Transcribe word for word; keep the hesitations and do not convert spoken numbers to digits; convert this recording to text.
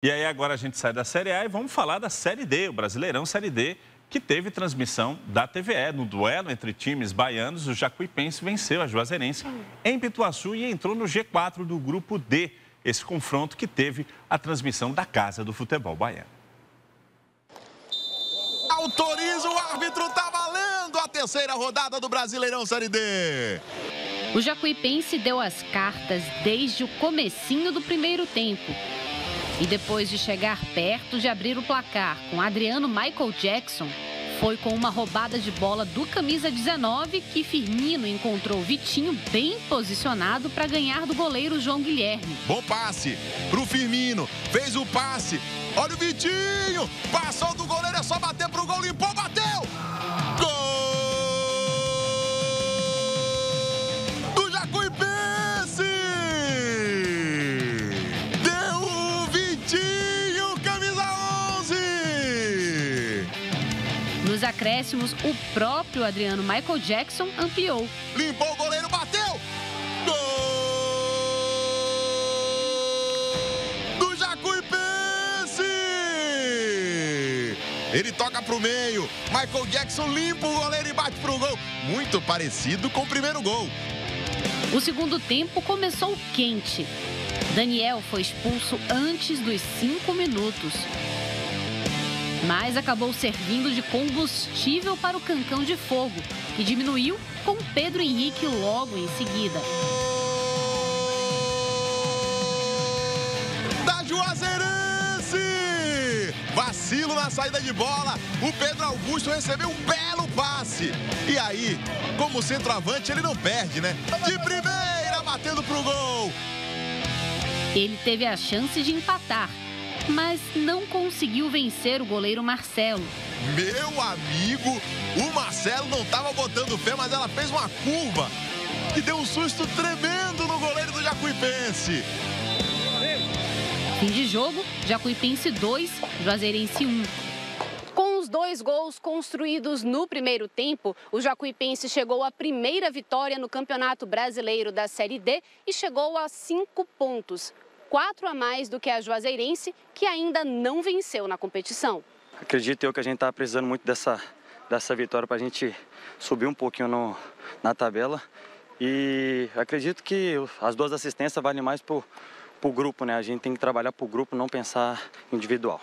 E aí agora a gente sai da Série A e vamos falar da Série D, o Brasileirão Série D, que teve transmissão da T V E. No duelo entre times baianos, o Jacuipense venceu a Juazeirense em Pituaçu e entrou no G quatro do Grupo D. Esse confronto que teve a transmissão da Casa do Futebol Baiano. Autoriza o árbitro, está valendo a terceira rodada do Brasileirão Série D. O Jacuipense deu as cartas desde o comecinho do primeiro tempo. E depois de chegar perto de abrir o placar com Adriano Michael Jackson, foi com uma roubada de bola do camisa dezenove que Firmino encontrou Vitinho bem posicionado para ganhar do goleiro João Guilherme. Bom passe para o Firmino, fez o passe, olha o Vitinho, passou do goleiro, é só bater para o gol, limpou, bateu! Gol do Jacuipense! Nos acréscimos, o próprio Adriano Michael Jackson ampliou. Limpou o goleiro, bateu! Gol do Jacuipense! Ele toca pro meio, Michael Jackson limpa o goleiro e bate pro gol. Muito parecido com o primeiro gol. O segundo tempo começou quente. Daniel foi expulso antes dos cinco minutos. Mas acabou servindo de combustível para o Cancão de Fogo, que diminuiu com Pedro Henrique logo em seguida. Da Juazeirense! Vacilo na saída de bola, o Pedro Augusto recebeu um belo passe. E aí, como centroavante, ele não perde, né? De primeira, batendo pro gol! Ele teve a chance de empatar, mas não conseguiu vencer o goleiro Marcelo. Meu amigo, o Marcelo não estava botando fé, mas ela fez uma curva que deu um susto tremendo no goleiro do Jacuipense. Fim de jogo, Jacuipense dois, Juazeirense um. Com os dois gols construídos no primeiro tempo, o Jacuipense chegou à primeira vitória no Campeonato Brasileiro da Série D e chegou a cinco pontos. Quatro a mais do que a Juazeirense, que ainda não venceu na competição. Acredito eu que a gente está precisando muito dessa, dessa vitória para a gente subir um pouquinho no, na tabela. E acredito que as duas assistências valem mais para o grupo, né? A gente tem que trabalhar para o grupo, não pensar individual.